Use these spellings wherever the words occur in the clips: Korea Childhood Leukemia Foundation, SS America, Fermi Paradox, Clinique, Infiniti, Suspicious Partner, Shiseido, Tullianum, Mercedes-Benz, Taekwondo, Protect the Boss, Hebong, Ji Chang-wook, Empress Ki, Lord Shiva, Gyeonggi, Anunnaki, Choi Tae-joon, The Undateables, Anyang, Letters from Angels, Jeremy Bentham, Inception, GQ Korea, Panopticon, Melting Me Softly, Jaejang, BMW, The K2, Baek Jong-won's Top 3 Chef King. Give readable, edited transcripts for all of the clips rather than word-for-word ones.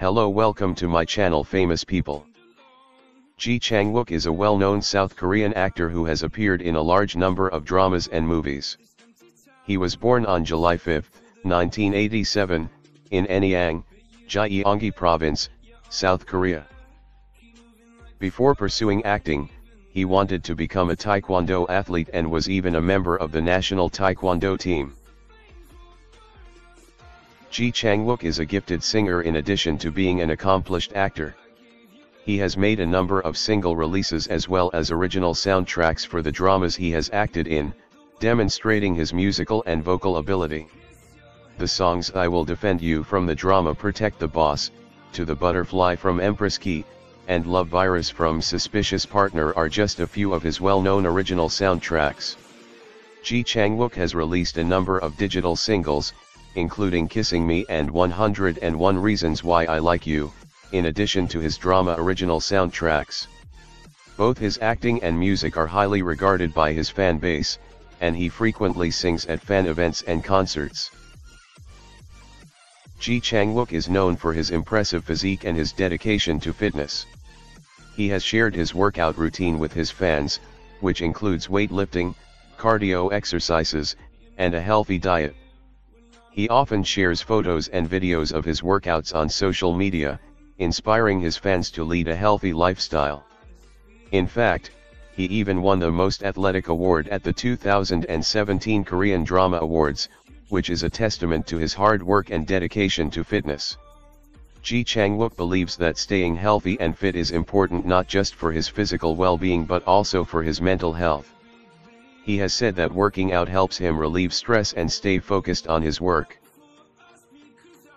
Hello, welcome to my channel, famous people. Ji Chang-wook is a well-known South Korean actor who has appeared in a large number of dramas and movies. He was born on July 5, 1987, in Anyang, Gyeonggi Province, South Korea. Before pursuing acting, he wanted to become a Taekwondo athlete and was even a member of the national Taekwondo team. Ji Chang-wook is a gifted singer in addition to being an accomplished actor. He has made a number of single releases as well as original soundtracks for the dramas he has acted in, demonstrating his musical and vocal ability. The songs I Will Defend You from the drama Protect the Boss, To the Butterfly from Empress Ki, and Love Virus from Suspicious Partner are just a few of his well-known original soundtracks. Ji Chang-wook has released a number of digital singles, including Kissing Me and 101 Reasons Why I Like You, in addition to his drama original soundtracks. Both his acting and music are highly regarded by his fan base, and he frequently sings at fan events and concerts. Ji Chang-wook is known for his impressive physique and his dedication to fitness. He has shared his workout routine with his fans, which includes weightlifting, cardio exercises, and a healthy diet. He often shares photos and videos of his workouts on social media, inspiring his fans to lead a healthy lifestyle. In fact, he even won the Most Athletic Award at the 2017 Korean Drama Awards, which is a testament to his hard work and dedication to fitness. Ji Chang-wook believes that staying healthy and fit is important not just for his physical well-being but also for his mental health. He has said that working out helps him relieve stress and stay focused on his work.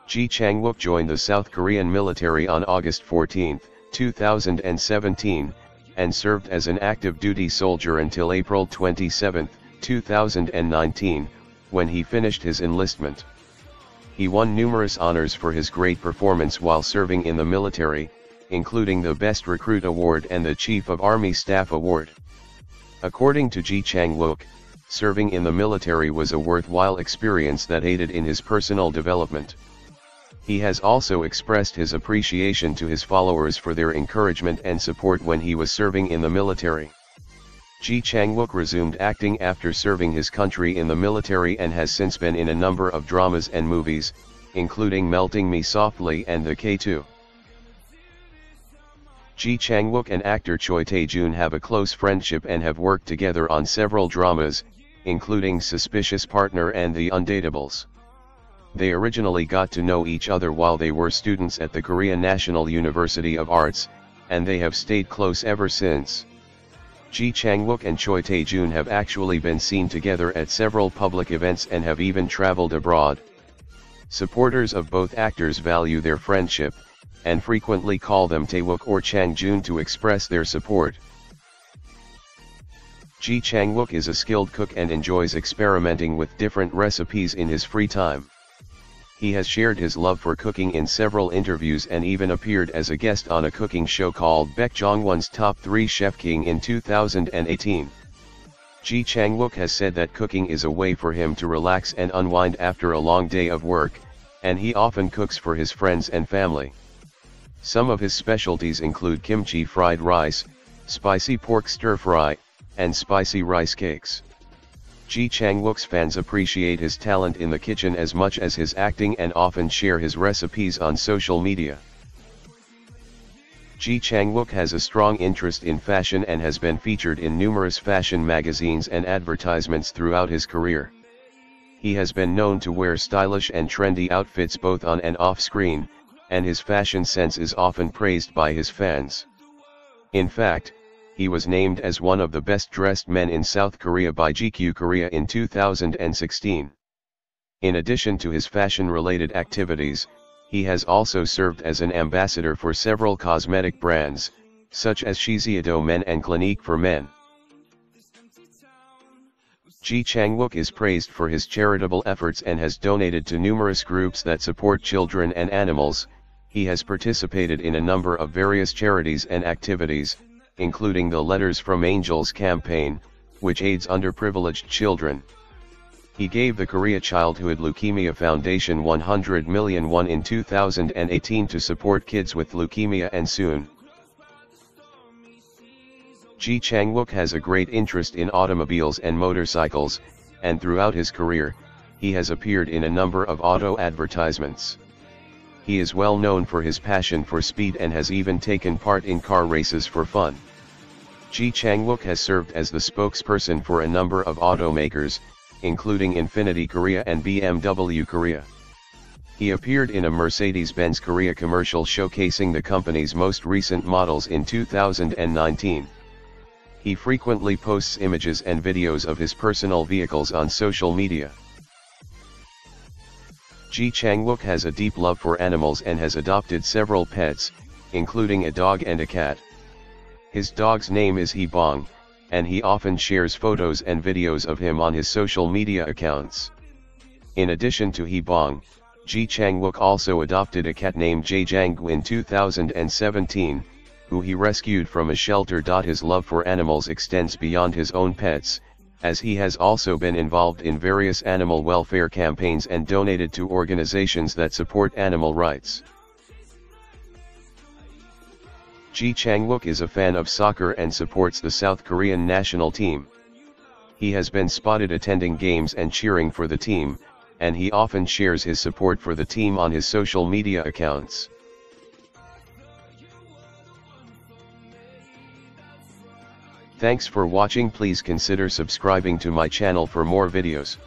Ji Chang-wook joined the South Korean military on August 14, 2017, and served as an active duty soldier until April 27, 2019, when he finished his enlistment. He won numerous honors for his great performance while serving in the military, including the Best Recruit Award and the Chief of Army Staff Award. According to Ji Chang-wook, serving in the military was a worthwhile experience that aided in his personal development. He has also expressed his appreciation to his followers for their encouragement and support when he was serving in the military. Ji Chang-wook resumed acting after serving his country in the military and has since been in a number of dramas and movies, including Melting Me Softly and The K2. Ji Chang-wook and actor Choi Tae-joon have a close friendship and have worked together on several dramas, including Suspicious Partner and The Undateables. They originally got to know each other while they were students at the Korea National University of Arts, and they have stayed close ever since. Ji Chang-wook and Choi Tae-joon have actually been seen together at several public events and have even traveled abroad. Supporters of both actors value their friendship, and frequently call them Tae-wook or Chang-joon to express their support. Ji Chang-wook is a skilled cook and enjoys experimenting with different recipes in his free time. He has shared his love for cooking in several interviews and even appeared as a guest on a cooking show called Baek Jong-won's Top 3 Chef King in 2018. Ji Chang-wook has said that cooking is a way for him to relax and unwind after a long day of work, and he often cooks for his friends and family. Some of his specialties include kimchi fried rice, spicy pork stir-fry, and spicy rice cakes. Ji Chang-wook's fans appreciate his talent in the kitchen as much as his acting and often share his recipes on social media. Ji Chang-wook has a strong interest in fashion and has been featured in numerous fashion magazines and advertisements throughout his career. He has been known to wear stylish and trendy outfits both on and off screen, and his fashion sense is often praised by his fans. In fact, he was named as one of the best-dressed men in South Korea by GQ Korea in 2016. In addition to his fashion-related activities, he has also served as an ambassador for several cosmetic brands, such as Shiseido Men and Clinique for Men. Ji Chang-wook is praised for his charitable efforts and has donated to numerous groups that support children and animals. He has participated in a number of various charities and activities, including the Letters from Angels campaign, which aids underprivileged children. He gave the Korea Childhood Leukemia Foundation 100 million won in 2018 to support kids with leukemia, and soon. Ji Chang-wook has a great interest in automobiles and motorcycles, and throughout his career, he has appeared in a number of auto advertisements. He is well known for his passion for speed and has even taken part in car races for fun. Ji Chang-wook has served as the spokesperson for a number of automakers, including Infiniti Korea and BMW Korea. He appeared in a Mercedes-Benz Korea commercial showcasing the company's most recent models in 2019. He frequently posts images and videos of his personal vehicles on social media. Ji Chang-wook has a deep love for animals and has adopted several pets, including a dog and a cat. His dog's name is Hebong, and he often shares photos and videos of him on his social media accounts. In addition to Hebong, Ji Chang-wook also adopted a cat named Jaejang in 2017, who he rescued from a shelter. His love for animals extends beyond his own pets, as he has also been involved in various animal welfare campaigns and donated to organizations that support animal rights. Ji Chang-wook is a fan of soccer and supports the South Korean national team. He has been spotted attending games and cheering for the team, and he often shares his support for the team on his social media accounts. Thanks for watching. Please consider subscribing to my channel for more videos.